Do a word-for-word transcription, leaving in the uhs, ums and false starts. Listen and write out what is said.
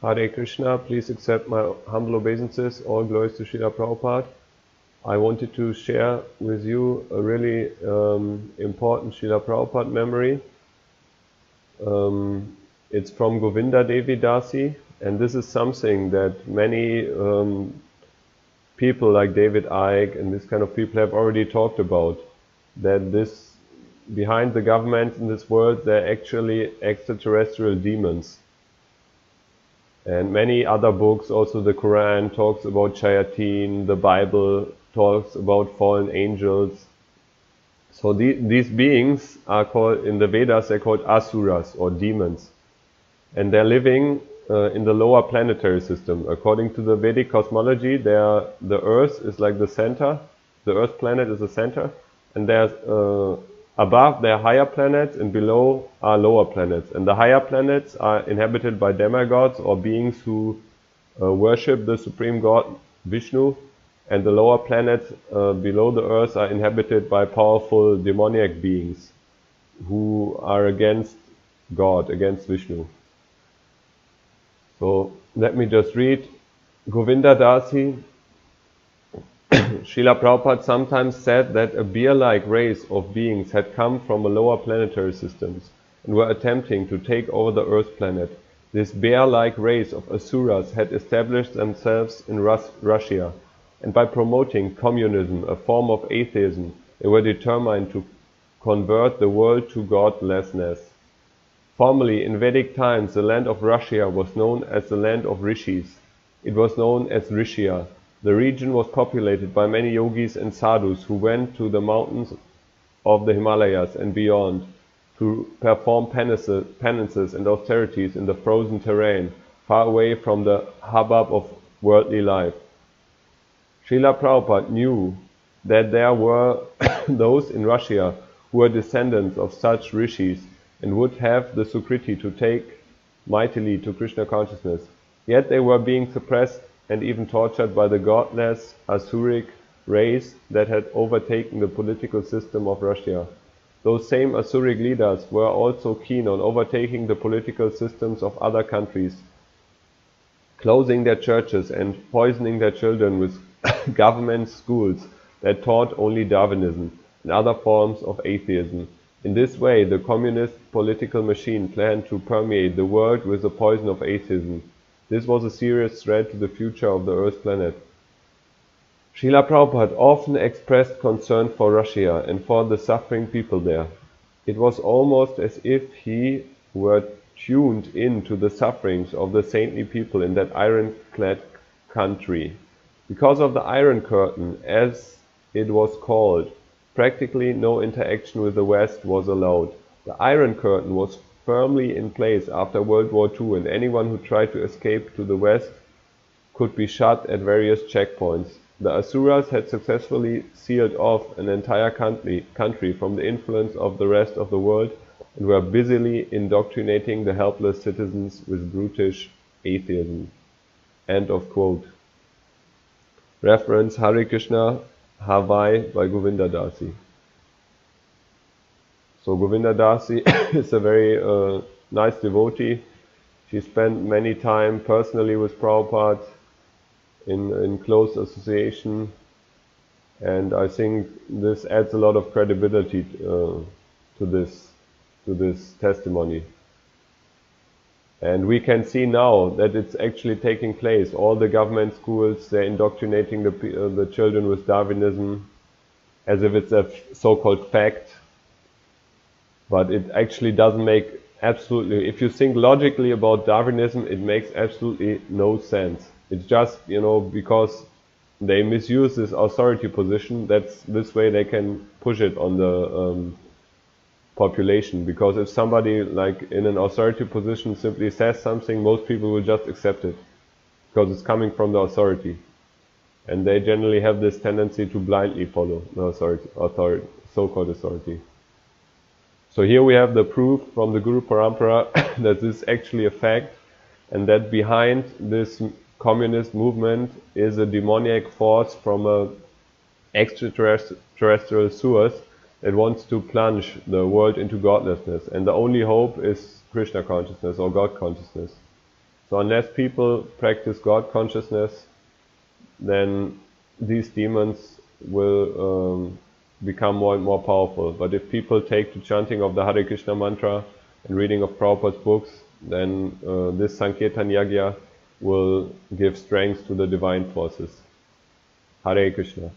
Hare Krishna, please accept my humble obeisances. All glories to Srila Prabhupada. I wanted to share with you a really um, important Srila Prabhupada memory. Um, it's from Govinda Devi Dasi, and this is something that many um, people like David Icke and this kind of people have already talked about. That this, behind the governments in this world, they're actually extraterrestrial demons. And many other books, also the Quran talks about shayateen, the Bible talks about fallen angels. So the, these beings are called, in the Vedas, they're called Asuras or demons. And they're living uh, in the lower planetary system. According to the Vedic cosmology, they are, the earth is like the center, the earth planet is the center. And there's, uh, above there are higher planets and below are lower planets. And the higher planets are inhabited by demigods or beings who uh, worship the supreme god Vishnu. And the lower planets uh, below the earth are inhabited by powerful demoniac beings who are against God, against Vishnu. So let me just read. Govinda Dasi, Srila Prabhupada sometimes said that a bear-like race of beings had come from a lower planetary systems and were attempting to take over the Earth planet. This bear-like race of Asuras had established themselves in Rus Russia, and by promoting communism, a form of atheism, they were determined to convert the world to godlessness. Formerly, in Vedic times, the land of Russia was known as the land of Rishis. It was known as Rishiya. The region was populated by many yogis and sadhus who went to the mountains of the Himalayas and beyond to perform penances, penances and austerities in the frozen terrain, far away from the hubbub of worldly life. Srila Prabhupada knew that there were those in Russia who were descendants of such rishis and would have the Sukriti to take mightily to Krishna consciousness, yet they were being suppressed and even tortured by the godless Asuric race that had overtaken the political system of Russia. Those same Asuric leaders were also keen on overtaking the political systems of other countries, closing their churches and poisoning their children with government schools that taught only Darwinism and other forms of atheism. In this way, the communist political machine planned to permeate the world with the poison of atheism. This was a serious threat to the future of the Earth planet. Srila Prabhupada often expressed concern for Russia and for the suffering people there. It was almost as if he were tuned in to the sufferings of the saintly people in that iron-clad country. Because of the Iron Curtain, as it was called, practically no interaction with the West was allowed. The Iron Curtain was firmly in place after World War Two, and anyone who tried to escape to the West could be shot at various checkpoints. The Asuras had successfully sealed off an entire country, country from the influence of the rest of the world and were busily indoctrinating the helpless citizens with brutish atheism. End of quote. Reference Hare Krishna, Hawaii by Govinda Dasi. So Govinda Dasi is a very uh, nice devotee. She spent many time personally with Prabhupada in, in close association, and I think this adds a lot of credibility uh, to this to this testimony. And we can see now that it's actually taking place. All the government schools, they're indoctrinating the, uh, the children with Darwinism as if it's a so-called fact. But it actually doesn't make absolutely, if you think logically about Darwinism, it makes absolutely no sense. It's just, you know, because they misuse this authority position, that's this way they can push it on the um, population. Because if somebody like in an authority position simply says something, most people will just accept it. Because it's coming from the authority. And they generally have this tendency to blindly follow the authority, authority, so-called authority. So here we have the proof from the Guru Parampara that this is actually a fact, and that behind this communist movement is a demoniac force from a extraterrestrial source that wants to plunge the world into godlessness, and the only hope is Krishna consciousness or God consciousness. So unless people practice God consciousness, then these demons will um, become more and more powerful. But if people take to chanting of the Hare Krishna mantra and reading of Prabhupada's books, then uh, this Sankirtan Yajna will give strength to the divine forces. Hare Krishna.